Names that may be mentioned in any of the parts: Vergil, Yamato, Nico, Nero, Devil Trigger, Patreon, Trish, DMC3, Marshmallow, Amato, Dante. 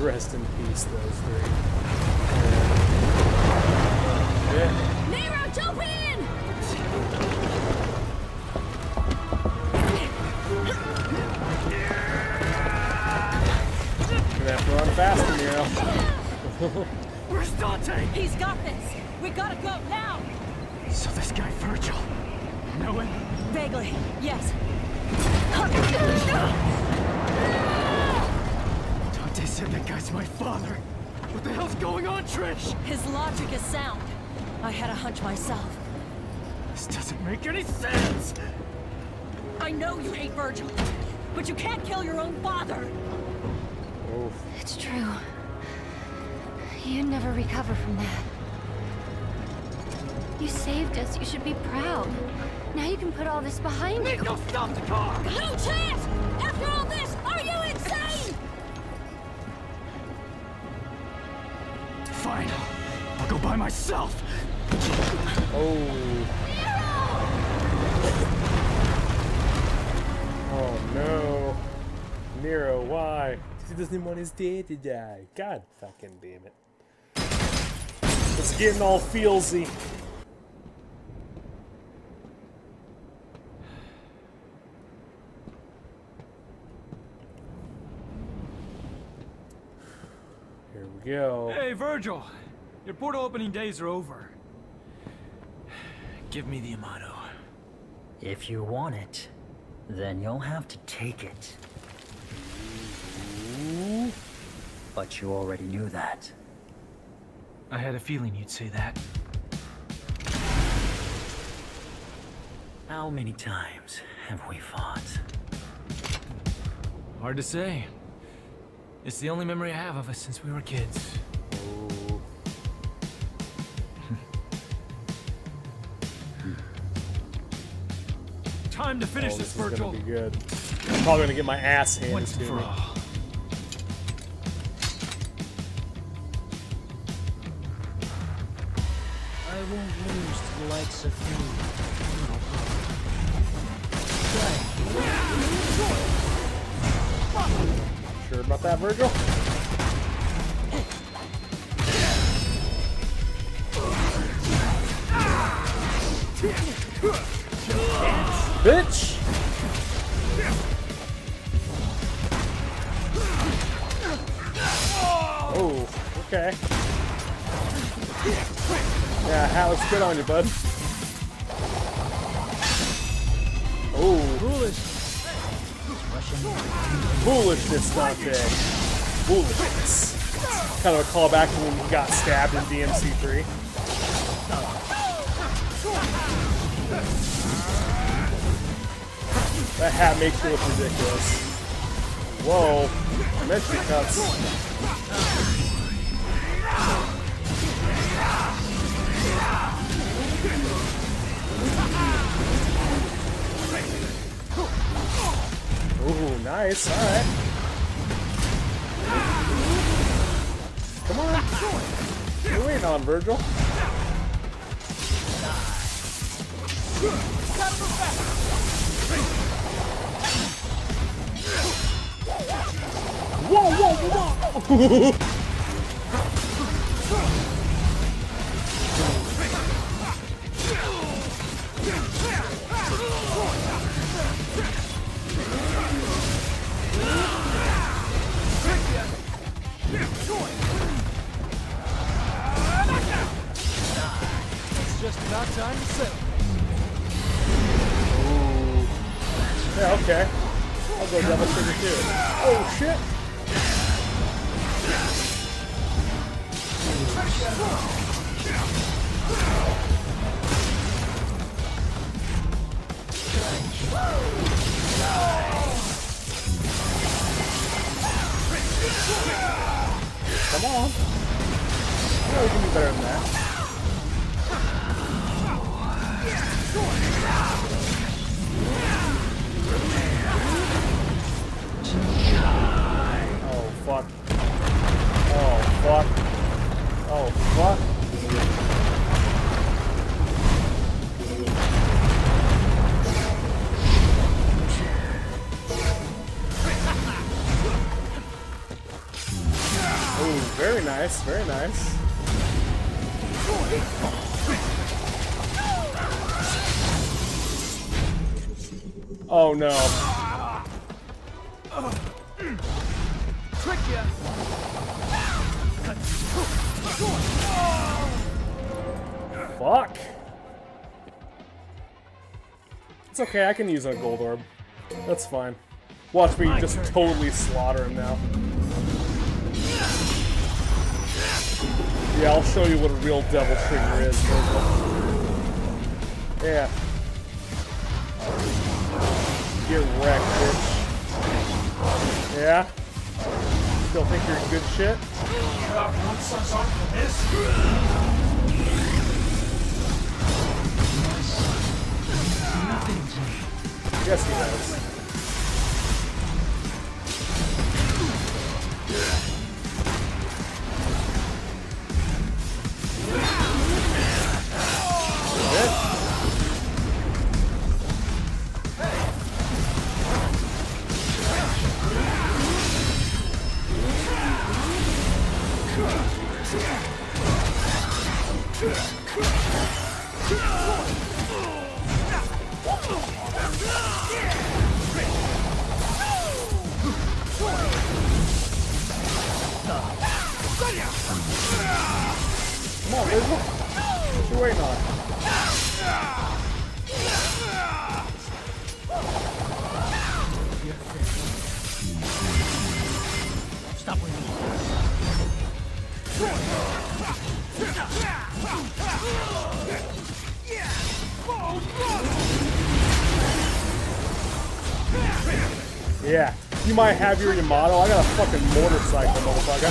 Rest in peace, those three. Yeah. Nero, jump in! You're gonna have to run faster, Nero. Where's Dante? He's got this. We gotta go now. So this guy Vergil, know him? Vaguely, yes. Dante said that guy's my father. What the hell's going on, Trish? His logic is sound. I had a hunch myself. This doesn't make any sense. I know you hate Vergil, but you can't kill your own father. Oof. It's true. You never recover from that. You saved us. You should be proud. Now you can put all this behind you. Nico, stop the car! No chance! After all this, are you insane? Fine. I'll go by myself. Oh. Nero! Oh no. Nero, why? He doesn't want his dad to die. God fucking damn it. It's getting all feelsy. Yo. Hey, Vergil! Your portal opening days are over. Give me the Amato. If you want it, then you'll have to take it. Ooh. But you already knew that. I had a feeling you'd say that. How many times have we fought? Hard to say. It's the only memory I have of us since we were kids. Oh. Time to finish this, Vergil. Gonna be good. I'm probably gonna get my ass handed once to me. All. I won't lose to the likes of you. Right. Fuck. Sure about that, Vergil? Bitch! Oh, okay. Yeah, that looks good on you, bud. Oh. Foolish. Foolishness, Dante. Foolishness. Kind of a callback to when we got stabbed in DMC3. That hat makes you look ridiculous. Whoa. Dimension cuts. Ooh, nice, alright. Come on. You're waiting on, Vergil. Whoa, whoa, whoa! It's just about time to settle. Ooh. Yeah, okay. I'll go double trigger too. Oh shit! Come on. Oh, we can do better than that. Oh fuck. Oh fuck. Oh fuck. Very nice, very nice. Oh no. Trick ya. Fuck. It's okay, I can use a gold orb. That's fine. Watch me just totally slaughter him now. Yeah, I'll show you what a real devil trigger is. Yeah. Get wrecked, bitch. Yeah? Still think you're good shit? Yes, he does. Yeah, you might have your Yamato. I got a fucking motorcycle, motherfucker.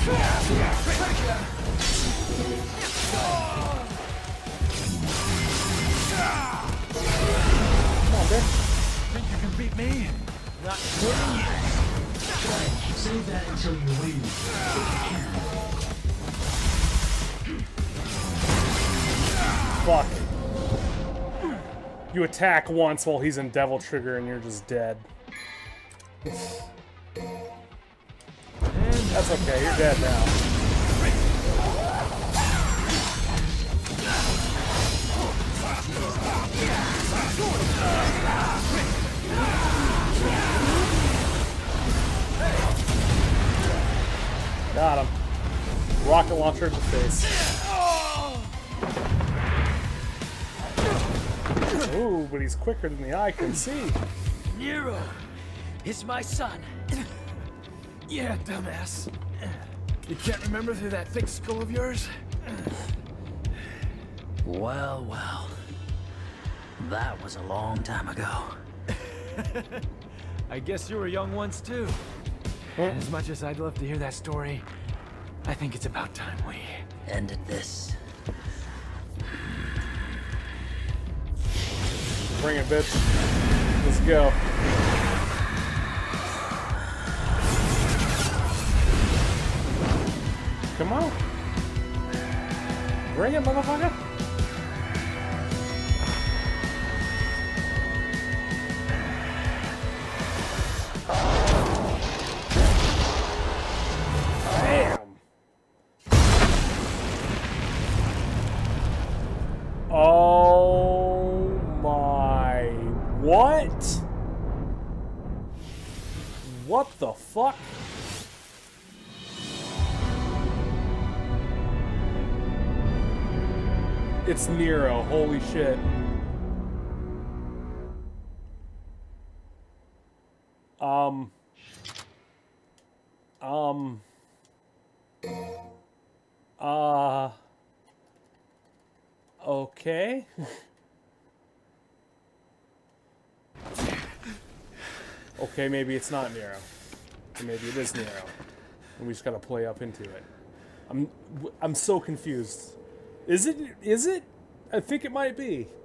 Come on, bitch. Think you can beat me? Not doing it. Save that until you leave. Fuck. You attack once while he's in Devil Trigger and you're just dead. That's okay, you're dead now. Got him. Rocket launcher to the face. Ooh, but he's quicker than the eye can see. Nero is my son. Yeah, dumbass. You can't remember through that thick skull of yours? Well, well. That was a long time ago. I guess you were young once, too. And as much as I'd love to hear that story, I think it's about time we ended this. Bring it, bitch. Let's go. Come on. Bring it, motherfucker. Damn. Oh. What? What the fuck? It's Nero, holy shit. Okay. Okay, maybe it's not Nero. Or maybe it is Nero. And we just gotta play up into it. I'm so confused. Is it? I think it might be.